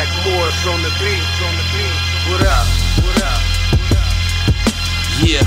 Jack Morris on the beat. What up? What up? Yeah.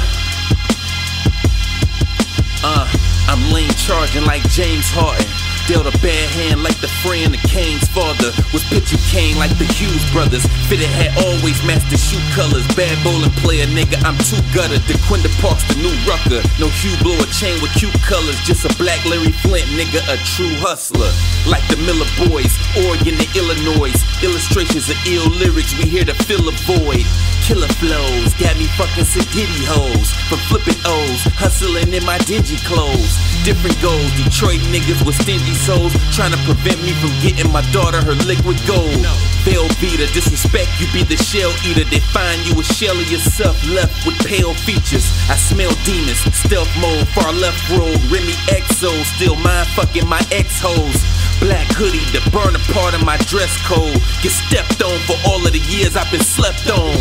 I'm lean charging like James Harden. Dealt a bad hand like the friend of Kane's father. Was pitching Kane like the Hughes brothers. Fitted hat always master shoe colors. Bad bowling player, nigga, I'm too gutted. The Quinta Parks, the new Rucker. No Hugh blower chain with cute colors. Just a black Larry Flint, nigga, a true hustler. Like the Miller boys, Oregon to Illinois. Illustrations of ill lyrics, we here to fill a void. Killer flows, got me fucking sedity hoes. From flipping O's, hustling in my dingy clothes. Different goals, Detroit niggas with stingy souls, trying to prevent me from getting my daughter her liquid gold. Velveeta, disrespect, you be the shell eater. They find you a shell of yourself, left with pale features. I smell demons, stealth mode, far left road. Remy XO, still mind fucking my ex-hoes. Black hoodie, the burner part of my dress code. Get stepped on for all of the years I've been slept on.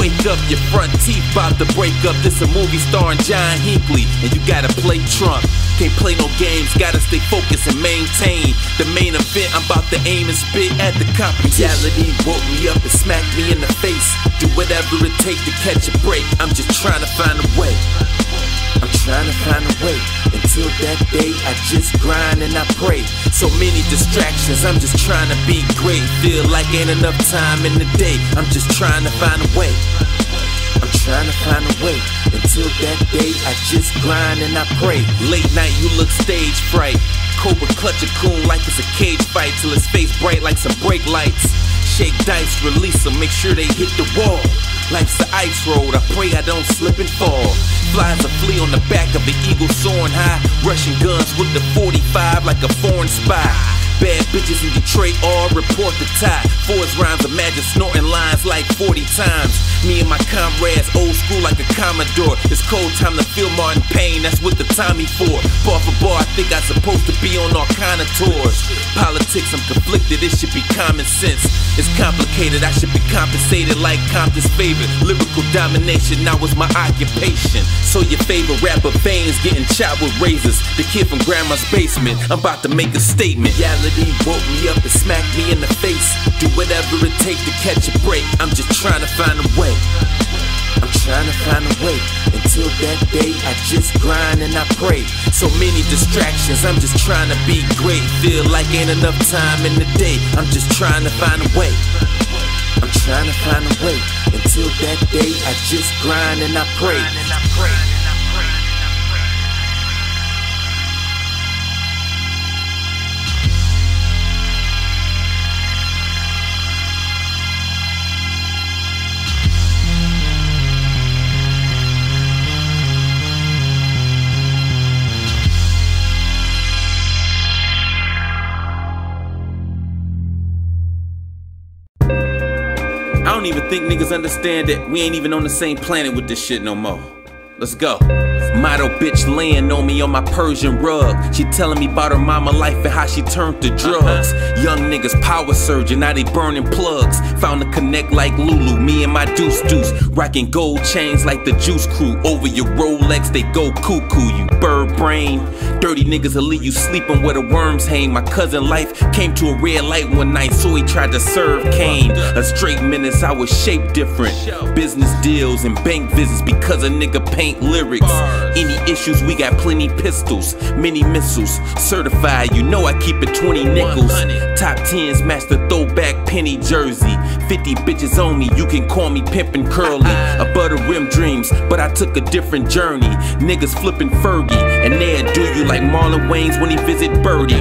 Wake up, your front teeth about to break up. This a movie starring John Hinckley, and you gotta play Trump. Can't play no games, gotta stay focused and maintain. The main event, I'm about to aim and spit at the cop. Reality woke me up and smacked me in the face. Do whatever it takes to catch a break. I'm just trying to find a way. I'm trying to find a way. Until that day, I just grind and I pray. So many distractions, I'm just trying to be great. Feel like ain't enough time in the day. I'm just trying to find a way. I'm trying to find a way. Until that day, I just grind and I pray. Late night, you look stage fright. Cobra clutch a coon like it's a cage fight. Till his face bright like some brake lights. Shake dice, release them, make sure they hit the wall. Life's the ice road, I pray I don't slip and fall. Flies a flea on the back of an eagle soaring high. Russian guns with the 45 like a foreign spy. Bad bitches in Detroit all report the tie. Forrest rhymes, imagine snorting lines like 40 times. Me and my comrades, old school like a Commodore. It's cold time to feel Martin Payne, that's what the Tommy for. Bar for bar, I think I'm supposed to be on all kind of tours. Politics, I'm conflicted, it should be common sense. It's complicated, I should be compensated like Compton's favorite. Lyrical domination, now is my occupation. So your favorite rapper Bane's getting chopped with razors. The kid from grandma's basement, I'm about to make a statement. Reality woke me up and smacked me in the face. Do whatever it takes to catch a break. I'm just trying to find a way. I'm trying to find a way. Until that day, I just grind and I pray. So many distractions, I'm just trying to be great. Feel like ain't enough time in the day. I'm just trying to find a way. I'm trying to find a way. Until that day, I just grind and I pray. I don't even think niggas understand that we ain't even on the same planet with this shit no more. Let's go. Model bitch laying on me on my Persian rug. She telling me about her mama life and how she turned to drugs. Young niggas power surging, now they burning plugs. Found a connect like Lulu, me and my deuce. Rocking gold chains like the Juice Crew. Over your Rolex, they go cuckoo, you bird brain. Dirty niggas will leave you sleeping where the worms hang. My cousin life came to a red light one night, so he tried to serve Kane. A straight menace, I was shaped different. Business deals and bank visits because a nigga paint lyrics. Any issues, we got plenty pistols, many missiles. Certified, you know I keep it 20 nickels. Top 10s match the throwback penny jersey. 50 bitches on me, you can call me pimpin' curly. Above the rim dreams, but I took a different journey. Niggas flippin' Fergie, and they'll do you like Marlon Wayans when he visit Birdie.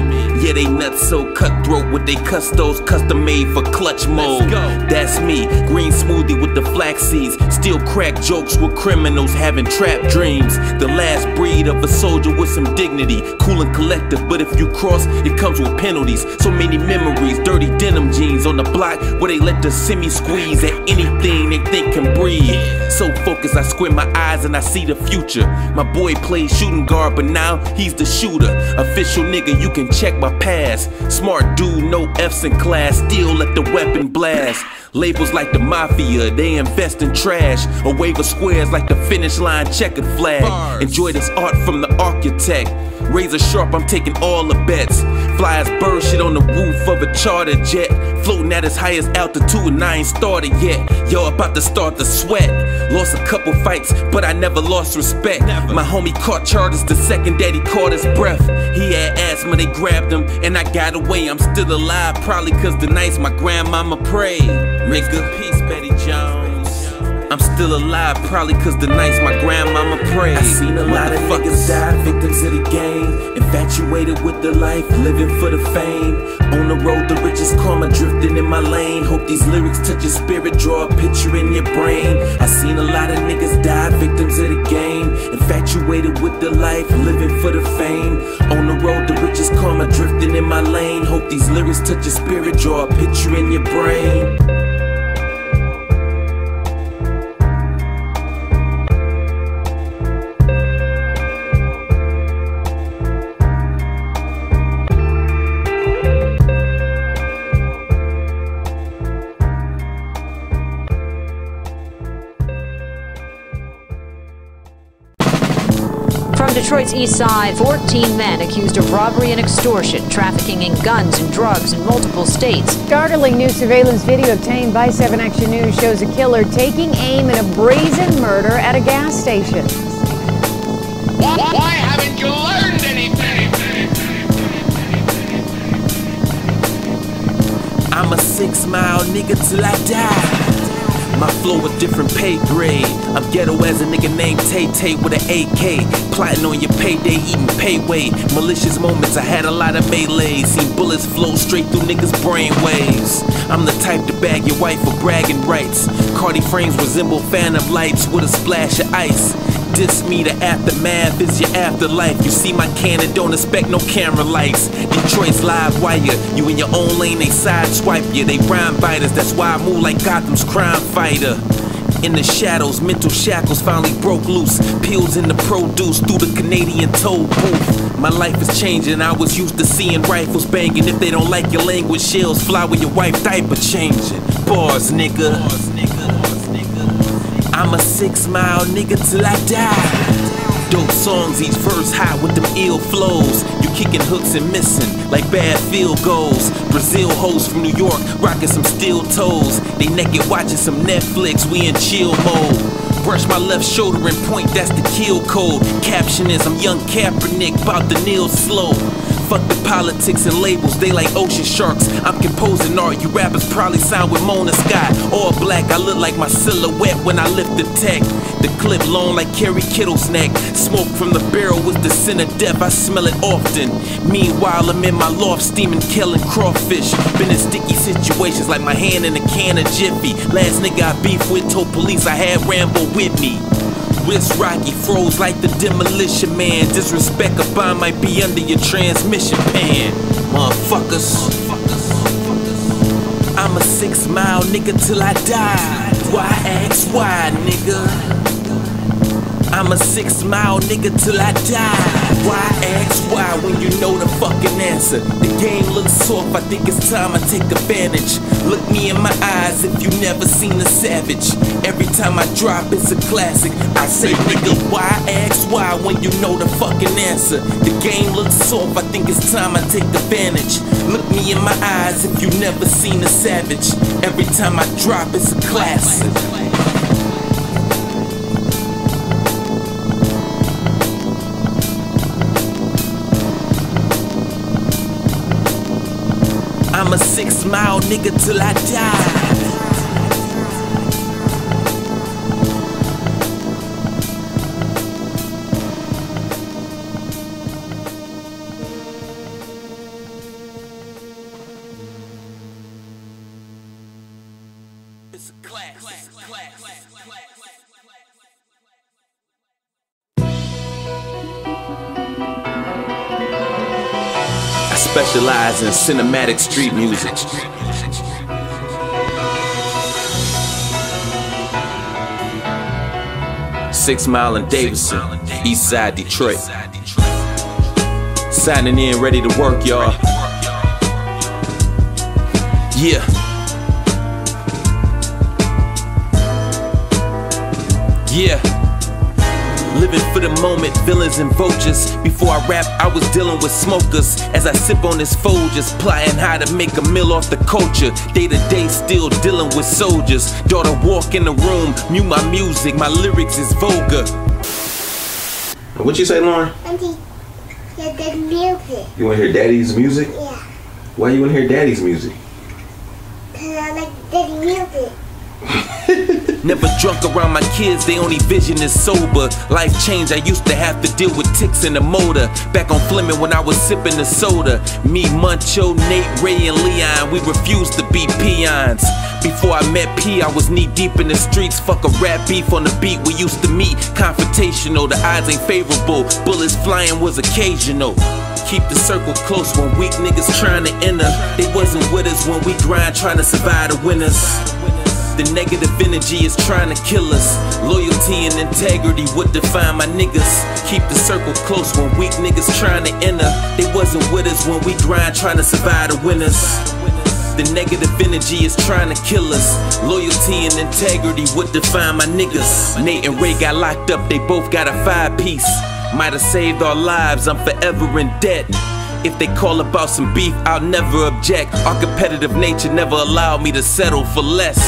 Yeah, they nuts so cutthroat with they custos, custom made for clutch mode. That's me, green smoothie with the flax seeds. Still crack jokes with criminals having trap dreams. The last breed of a soldier with some dignity. Cool and collective, but if you cross, it comes with penalties. So many memories, dirty denim jeans on the block where they let the semi squeeze at anything they think can breathe. So focused, I squint my eyes and I see the future. My boy played shooting guard, but now he's the shooter. Official nigga, you can check my past. Smart dude, no F's in class, still let the weapon blast. Labels like the mafia, they invest in trash. A wave of squares like the finish line checkered flag. Enjoy this art from the architect. Razor sharp, I'm taking all the bets. fly as bird shit on the roof of a charter jet. Floating at its highest altitude and I ain't started yet. Yo, about to start the sweat. Lost a couple fights, but I never lost respect. My homie caught charges the second that he caught his breath. He had asthma, they grabbed him, and I got away. I'm still alive, probably cause the nights my grandmama prayed. Make good peace, Betty Jones. I'm still alive, probably cause the nights my grandmama prayed. I seen a lot of niggas die, victims of the game. Infatuated with the life, living for the fame. On the road, the richest karma, drifting in my lane. Hope these lyrics touch your spirit, draw a picture in your brain. I seen a lot of niggas die, victims of the game. Infatuated with the life, living for the fame. On the road, the richest karma, drifting in my lane. Hope these lyrics touch your spirit, draw a picture in your brain. Detroit's Eastside, 14 men accused of robbery and extortion, trafficking in guns and drugs in multiple states. Startling new surveillance video obtained by 7 Action News shows a killer taking aim in a brazen murder at a gas station. Why haven't you learned anything? I'm a 6 mile nigga till I die. My flow a different pay grade. I'm ghetto as a nigga named Tay-Tay with an AK. Plotting on your payday, eating payway. Malicious moments, I had a lot of melees. Seen bullets flow straight through niggas' brainwaves. I'm the type to bag your wife for bragging rights. Cardi frames resemble phantom lights with a splash of ice. Diss me, the aftermath is your afterlife. You see my cannon, don't expect no camera lights. Detroit's live wire, you in your own lane, they sideswipe you. They rhyme biters, that's why I move like Gotham's crime fighter. In the shadows, mental shackles finally broke loose. Peels in the produce through the Canadian toll booth. My life is changing, I was used to seeing rifles banging. If they don't like your language, shells fly with your wife diaper changing. Bars, nigga. Bars, nigga. I'm a 6 mile nigga till I die. Dope songs, each verse hot with them ill flows. You kicking hooks and missing like bad field goals. Brazil hoes from New York rocking some steel toes. They naked watching some Netflix, we in chill mode. Brush my left shoulder and point, that's the kill code. Caption is I'm young Kaepernick, bout to kneel slow. Fuck the politics and labels, they like ocean sharks. I'm composing art, you rappers probably sound with Mona Scott. All black, I look like my silhouette when I lift the tech. The clip long like Kerry Kittle's neck. Smoke from the barrel with the sin of death, I smell it often. Meanwhile, I'm in my loft steaming, killing crawfish. Been in sticky situations like my hand in a can of Jiffy. Last nigga I beef with told police I had Rambo with me. Wrist Rocky froze like the demolition man. Disrespect, a bomb might be under your transmission pan. Motherfuckers, I'm a 6 mile nigga till I die. Why ask why, nigga? I'm a 6 mile nigga till I die. Why ask why when you know the fucking answer? The game looks soft, I think it's time I take advantage. Look me in my eyes if you never seen a savage. Every time I drop, it's a classic. I say, nigga, why ask why when you know the fucking answer? The game looks soft, I think it's time I take advantage. Look me in my eyes if you never seen a savage. Every time I drop, it's a classic. I'm a 6 mile nigga till I die. It's a class. Specialize in cinematic street music. Six Mile and Davidson, Eastside Detroit. Signing in, ready to work, y'all. Yeah. Yeah. living for the moment, villains and vultures. Before I rap, I was dealing with smokers. As I sip on this Folgers, plotting how to make a meal off the culture. Day to day, still dealing with soldiers. Daughter walk in the room, mute my music, my lyrics is vulgar. What you say, Lauren? Auntie, hear the music. You want to hear Daddy's music? Yeah. Why you want to hear Daddy's music? Because I like Daddy's music. Never drunk around my kids, they only vision is sober. Life changed, I used to have to deal with ticks in the motor. Back on Fleming when I was sipping the soda. Me, Muncho, Nate, Ray, and Leon, we refused to be peons. Before I met P, I was knee deep in the streets. Fuck a rap beef on the beat, we used to meet. Confrontational, the odds ain't favorable. Bullets flying was occasional. Keep the circle close when weak niggas trying to enter. They wasn't with us when we grind, trying to survive the winners. The negative energy is trying to kill us. Loyalty and integrity would define my niggas. Keep the circle close when weak niggas trying to enter. They wasn't with us when we grind trying to survive the winners. The negative energy is trying to kill us. Loyalty and integrity would define my niggas. Nate and Ray got locked up, they both got a 5-piece. Might have saved our lives, I'm forever in debt. If they call about some beef, I'll never object. Our competitive nature never allowed me to settle for less.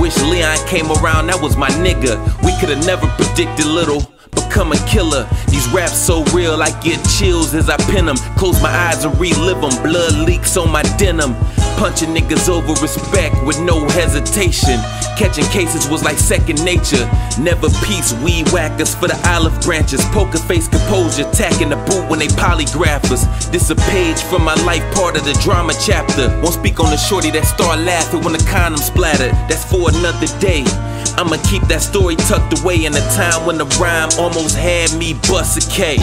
Wish Leon came around, that was my nigga. We could've never predicted little, become a killer. These raps so real, I get chills as I pen them. Close my eyes and relive them, blood leaks on my denim. Punching niggas over respect with no hesitation. Catching cases was like second nature. Never peace, weed whackers for the olive branches. Poker face composure, tacking the boot when they polygraph us. This a page from my life, part of the drama chapter. Won't speak on the shorty that start laughing when the condom splattered. That's for another day. I'ma keep that story tucked away in a time when the rhyme almost had me bust a K.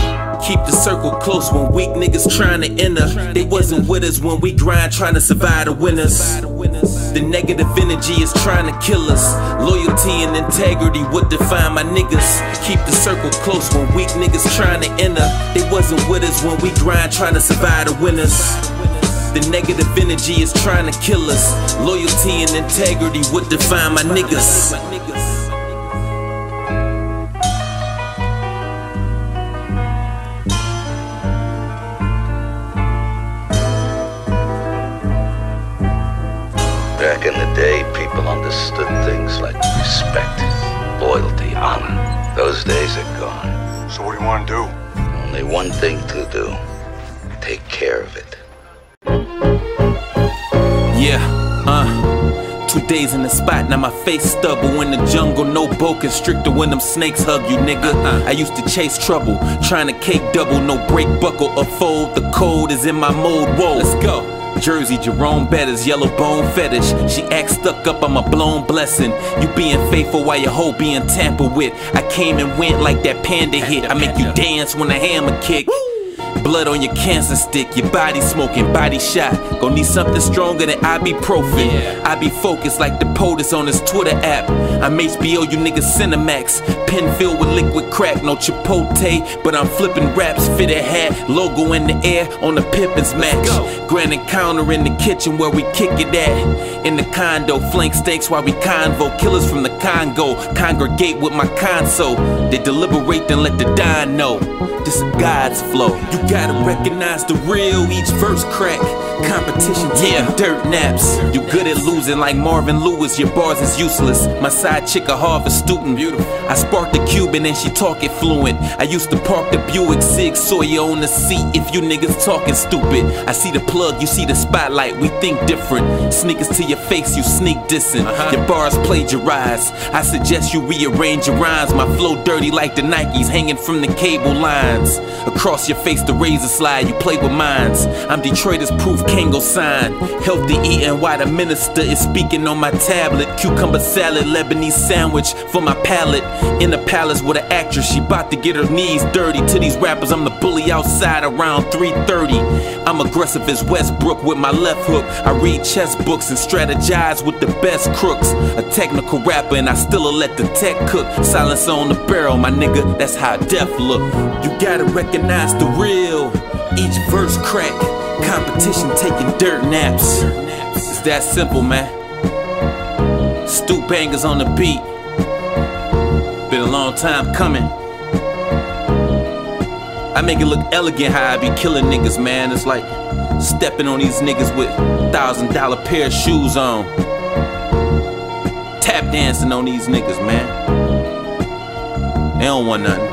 Keep the circle close when weak niggas trying to enter. They wasn't with us when we grind trying to survive the winners. The negative energy is trying to kill us. Loyalty and integrity would define my niggas. Keep the circle close when weak niggas trying to enter. They wasn't with us when we grind trying to survive the winners. The negative energy is trying to kill us. Loyalty and integrity would define my niggas. Back in the day, people understood things like respect, loyalty, honor. Those days are gone. So what do you want to do? Only one thing to do. Take care of it. Yeah, 2 days in the spot, now my face stubble. In the jungle, no boa constrictor when them snakes hug you, nigga. I used to chase trouble, trying to cake double. No break buckle or fold, the code is in my mode, whoa, let's go. Jersey, Jerome Bettis, yellow bone fetish. She acts stuck up, I'm a blown blessing. You being faithful while your hoe being tampered with. I came and went like that panda hit. I make you dance when the hammer kick. Blood on your cancer stick, your body smoking, body shot. Gon' need something stronger than ibuprofen. I be focused like the POTUS on his Twitter app. I'm HBO, you niggas Cinemax. Pen filled with liquid crack, no Chipotle, but I'm flipping raps. Fitted hat, logo in the air on the Pippins match. Grand encounter in the kitchen where we kick it at. In the condo, flank steaks while we convo. Killers from the Congo congregate with my console. They deliberate, then let the dime know. This is God's flow. You gotta recognize the real, each verse crack. Competition taking dirt naps. You good at losing like Marvin Lewis, your bars is useless. My side chick a Harvard student. Beautiful. I sparked a Cuban and she talk it fluent. I used to park the Buick Sig Sawyer on the seat if you niggas talking stupid. I see the plug, you see the spotlight, we think different. Sneakers to your face, you sneak dissing. Your bars plagiarized. I suggest you rearrange your rhymes. My flow dirty like the Nikes hanging from the cable lines. Across your face the razor slide, you play with minds. I'm Detroit's proof, Kango sign. Healthy eating while the minister is speaking on my tablet. Cucumber salad, Lebanese sandwich for my palate. In the palace with an actress, she bout to get her knees dirty. To these rappers, I'm the bully outside around 3:30. I'm aggressive as Westbrook with my left hook. I read chess books and strategize with the best crooks. A technical rapper and I still'll let the tech cook. Silence on the barrel, my nigga, that's how death look. You gotta recognize the real, each verse crack. Competition taking dirt naps. It's that simple, man. Stu bangers on the beat. Been a long time coming. I make it look elegant how I be killing niggas, man. It's like stepping on these niggas with $1,000 pair of shoes on. Tap dancing on these niggas, man. They don't want nothing.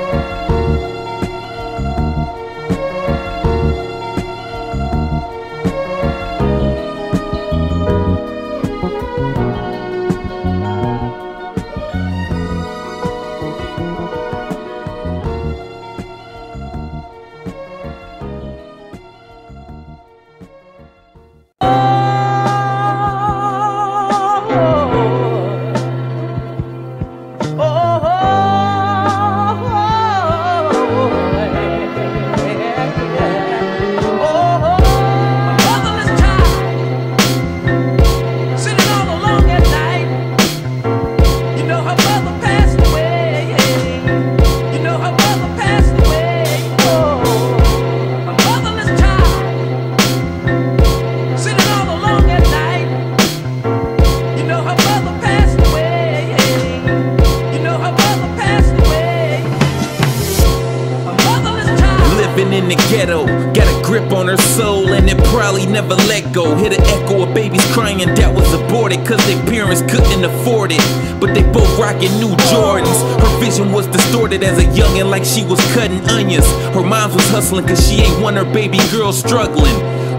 She was cutting onions. Her mom was hustling cause she ain't want her baby girl struggling.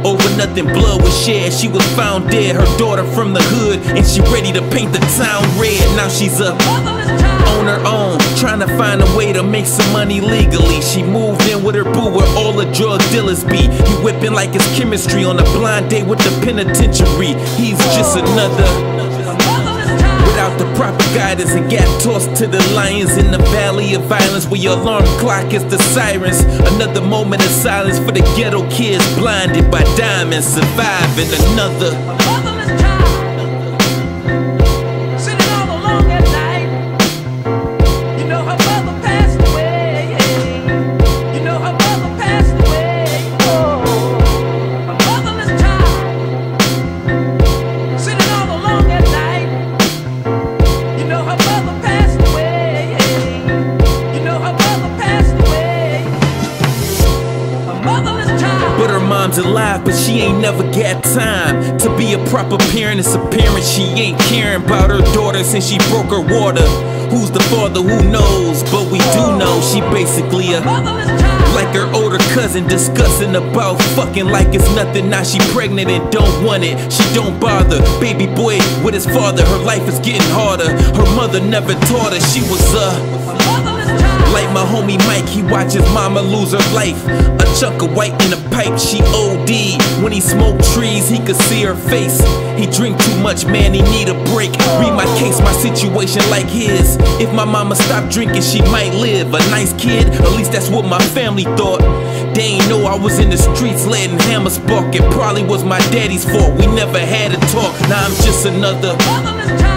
Over nothing blood was shed. She was found dead. Her daughter from the hood, and she ready to paint the town red. Now she's up on her own, trying to find a way to make some money legally. She moved in with her boo where all the drug dealers be. He whipping like it's chemistry on a blind date with the penitentiary. He's just another without the proper guidance, and got tossed to the lions in the valley of violence where your alarm clock is the sirens. Another moment of silence for the ghetto kids blinded by diamonds, surviving another motherless child, sitting all alone at night. You know her mother passed away. You know her mother passed away. Oh, a motherless child, sitting all alone at night. Mom's alive, but she ain't never got time to be a proper parent. It's apparent she ain't caring about her daughter since she broke her water. Who's the father? Who knows? But we do know she basically a like her older cousin, discussing about fucking like it's nothing. Now she pregnant and don't want it. She don't bother. Baby boy with his father. Her life is getting harder. Her mother never taught her. She was like my homie Mike, he watches mama lose her life. A chunk of white in a pipe, she OD'd. When he smoked trees, he could see her face. He drink too much, man, he need a break. Read my case, my situation like his. If my mama stopped drinking, she might live. A nice kid, at least that's what my family thought. They ain't know I was in the streets letting hammers spark. It probably was my daddy's fault, we never had a talk. Now I'm just another motherless child.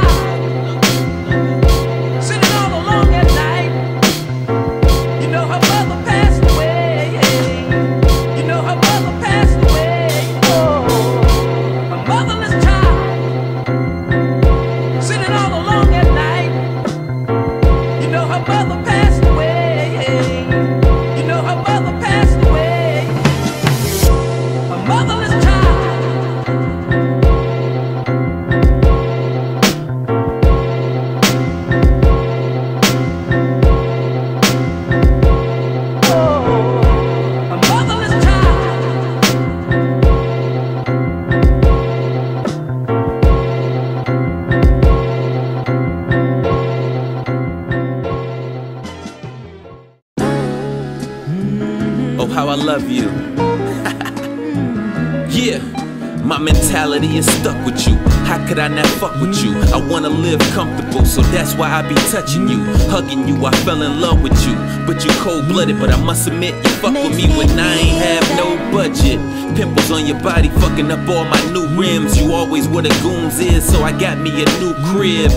I not fuck with you. I wanna live comfortable, so that's why I be touching you, hugging you. I fell in love with you, but you cold-blooded. But I must admit, you fuck with me when I ain't have no budget. Pimples on your body, fucking up all my new rims. You always where the goons is, so I got me a new crib.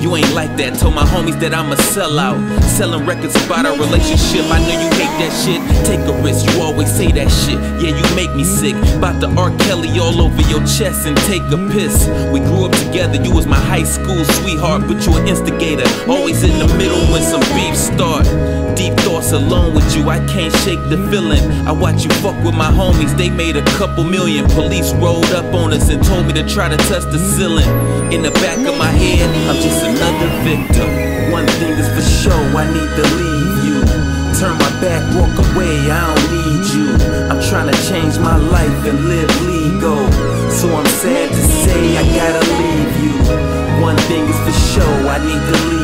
You ain't like that. Told my homies that I'm a sellout, selling records about our relationship. I know you hate that shit. Take a risk, you always say that shit. Yeah, you make me sick. About the R. Kelly all over your chest and take a piss. We grew up together, you was my high school sweetheart, but you an instigator, always in the middle when some beef start. Deep thoughts alone with you, I can't shake the feeling. I watch you fuck with my homies, they made a couple million. Police rolled up on us and told me to try to touch the ceiling. In the back of my head, I'm just another victim. One thing is for sure, I need to leave you. Turn my back, walk away, I don't need you. I'm trying to change my life and live legal. So I'm sad to say I gotta leave you. One thing is for sure, I need to leave you.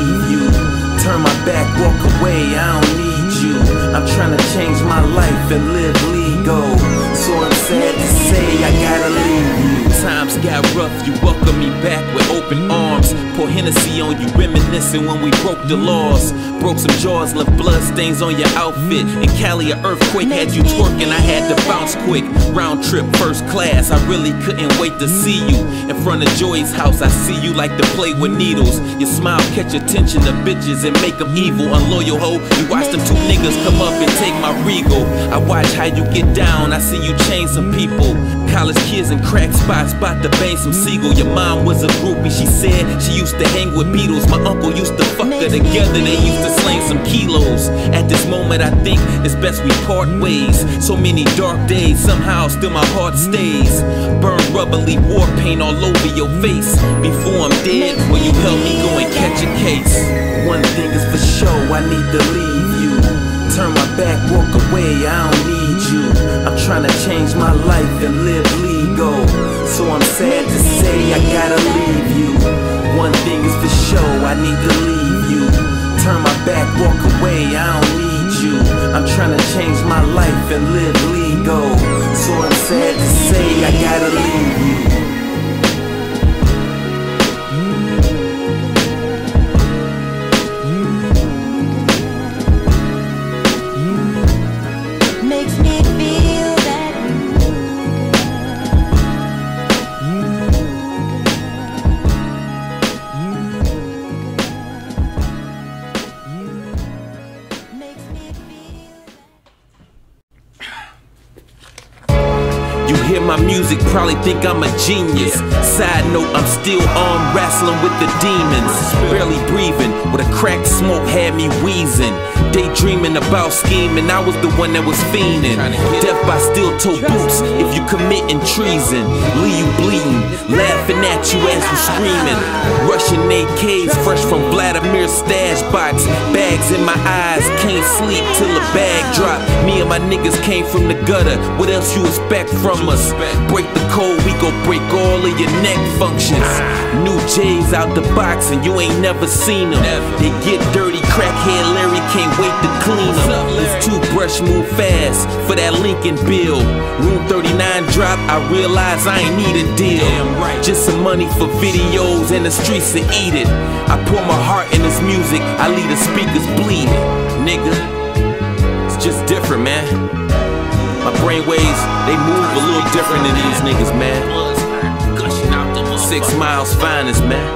Turn my back, walk away, I don't need you. I'm trying to change my life and live legal. So I'm sad to say I gotta leave you. Times got rough, you welcome me back with open arms. Pour Hennessy on you, reminiscing when we broke the laws. Broke some jaws, left blood stains on your outfit. In Cali, an earthquake had you twerking, I had to bounce quick. Round trip, first class, I really couldn't wait to see you. In front of Joy's house, I see you like to play with needles. Your smile catch attention of bitches and make them evil. Unloyal hoe, you watch them two niggas come up and take my Regal. I watch how you get down, I see you change some people. College kids and crack spots, about to bang some Seagull. Your mom was a groupie, she said she used to hang with Beatles. My uncle used to fuck her together, they used to slang some kilos. At this moment I think it's best we part ways. So many dark days, somehow still my heart stays. Burn rubber, leave war paint all over your face. Before I'm dead, will you help me go and catch a case? One thing is for sure, I need to leave you. Turn my back, walk away, I don't need you. I'm trying to change my life and live legal. So I'm sad to say I gotta leave you. One thing is for sure, I need to leave you. Turn my back, walk away, I don't need you. I'm trying to change my life and live legal. So I'm sad to say I gotta leave you. Probably think I'm a genius. Side note, I'm still arm wrestling with the demons. Barely breathing, with a cracked smoke had me wheezing. Daydreaming about scheming, I was the one that was fiending. Death by steel-toe boots, if you committing treason. Leave you bleeding, laughing at you as you screaming. Russian AKs fresh from Vladimir's stash box. Bags in my eyes, can't sleep till a bag drop. Me and my niggas came from the gutter, what else you expect from us? Break the code, we gon' break all of your neck functions. New J's out the box and you ain't never seen them. They get dirty, crackhead Larry can't wait to clean them. This toothbrush move fast for that Lincoln bill. Room 39 drop, I realize I ain't need a deal. Just some money for videos and the streets to eat it. I pour my heart in this music, I leave the speakers bleeding. Nigga, it's just different, man. My brainwaves, they move a little different than these niggas, man. 6 Mile's finest, man.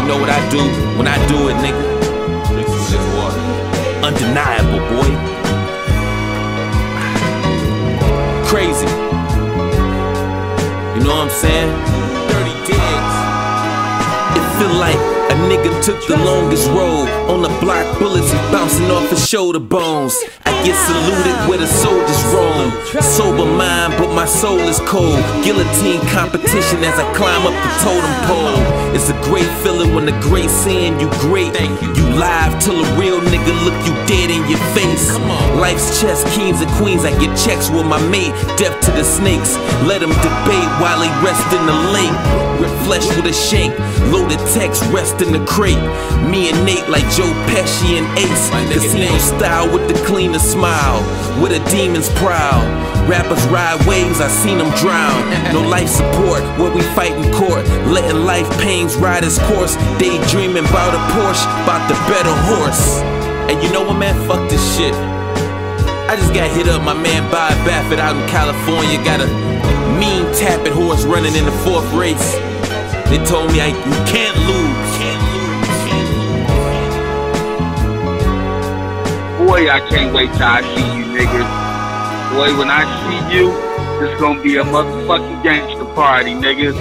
You know what I do when I do it, nigga. Undeniable, boy. Crazy. You know what I'm saying? Dirty digs. It feel like a nigga took the longest road. On the block, bullets bouncing off his shoulder bones. I get saluted where the soldiers roam. Sober mind, but my soul is cold. Guillotine competition as I climb up the totem pole. It's a great feeling when the great saying you great. You live till a real nigga look you dead in your face. Life's chess, kings and queens. I get checks with my mate. Death to the snakes. Let them debate while they rest in the lake. Flesh with a shake. Loaded text, rest in the crate. Me and Nate like Joe Pesci and Ace. Casino style with the cleanest smile, with a demon's prowl. Rappers ride waves, I seen them drown. No life support, where we fight in court. Letting life pains ride its course. Daydreaming about a Porsche, about the better horse. And you know what, man, fuck this shit. I just got hit up, my man Bob Baffert out in California. Got a mean tapping horse running in the 4th race. They told me you can't lose. Boy, I can't wait till I see you, niggas. Boy, when I see you, it's gonna be a motherfucking gangster party, niggas.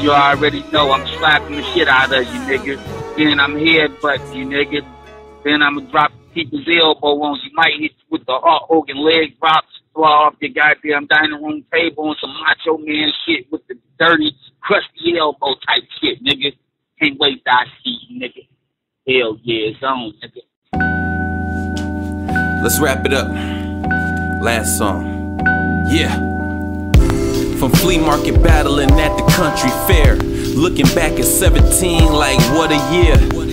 You already know I'm slapping the shit out of you, niggas. And I'm headbutting you, niggas. Then I'm going to drop people's elbow on you. Might hit you with the Hulk Hogan leg drops, fly off your goddamn dining room table on some macho man shit with the dirty, crusty elbow type shit, nigga. Can't wait till I see you, nigga. Hell yeah, it's on, nigga. Let's wrap it up. Last song. Yeah. From flea market battling at the country fair, looking back at 17 like what a year.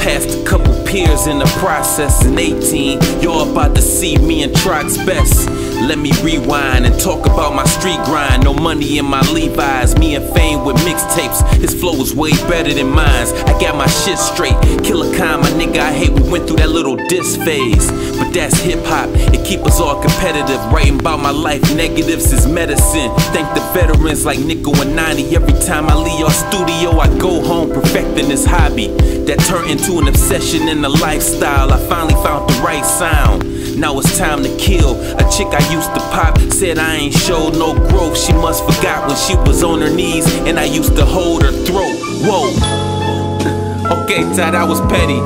Passed a couple peers in the process in 18. Y'all about to see me and Trox best. Let me rewind and talk about my street grind. No money in my Levi's, me and Fame with mixtapes. His flow was way better than mine. I got my shit straight. Killer Khan, my nigga, I hate we went through that little diss phase. But that's hip hop, it keep us all competitive. Writing about my life, negatives is medicine. Thank the veterans like Nickel and 90. Every time I leave our studio, I go home perfecting this hobby. That turned into an obsession and a lifestyle. I finally found the right sound. Now it's time to kill. A chick I used to pop said I ain't showed no growth. She must forgot when she was on her knees and I used to hold her throat. Whoa. Okay, Ty, that was petty.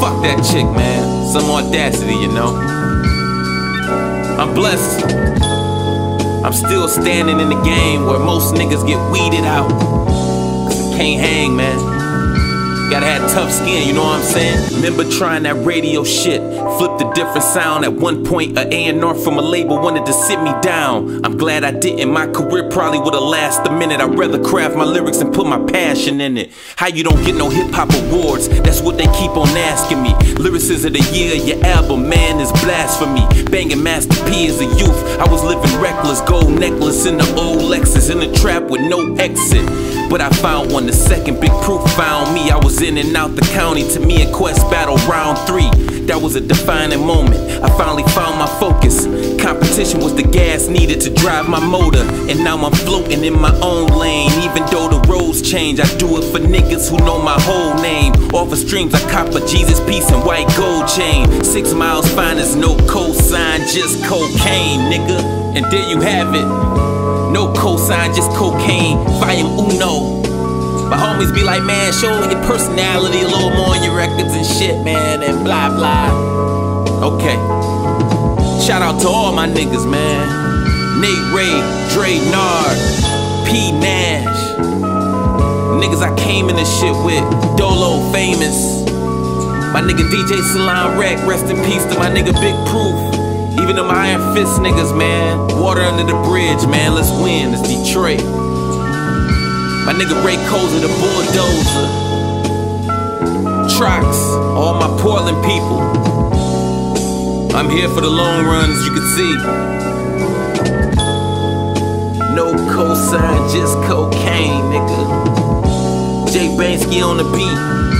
Fuck that chick, man. Some audacity, you know. I'm blessed. I'm still standing in the game where most niggas get weeded out. Cause I can't hang, man. Gotta have tough skin, you know what I'm saying? Remember trying that radio shit, flipped a different sound. At one point, a A&R from a label wanted to sit me down. I'm glad I didn't, my career probably would've lasted a minute. I'd rather craft my lyrics and put my passion in it. How you don't get no hip-hop awards, that's what they keep on asking me. Lyricist of the year, your album, man, is blasphemy. Banging Master P as a youth, I was living reckless. Gold necklace in the old Lexus, in the trap with no exit. But I found one, the second big proof found me. I was in and out the county to me in Quest Battle Round 3. That was a defining moment. I finally found my focus. Competition was the gas needed to drive my motor. And now I'm floating in my own lane. Even though the roads change, I do it for niggas who know my whole name. Off of streams, I cop a Jesus piece and white gold chain. 6 miles fine as no cosign, just cocaine, nigga. And there you have it. No cosign, just cocaine, volume uno. My homies be like, man, show your personality a little more on your records and shit, man, and blah, blah. Okay. Shout out to all my niggas, man. Nate, Ray, Dre, Nard, P. Nash. Niggas I came in this shit with, Dolo, Famous. My nigga DJ Salon Rec, rest in peace to my nigga Big Proof. Even them Iron Fist niggas, man. Water under the bridge, man. Let's win. It's Detroit. My nigga Ray Coza, the bulldozer. Trox, all my Portland people. I'm here for the long run, as you can see. No cosign, just cocaine, nigga. Jay Bansky on the beat.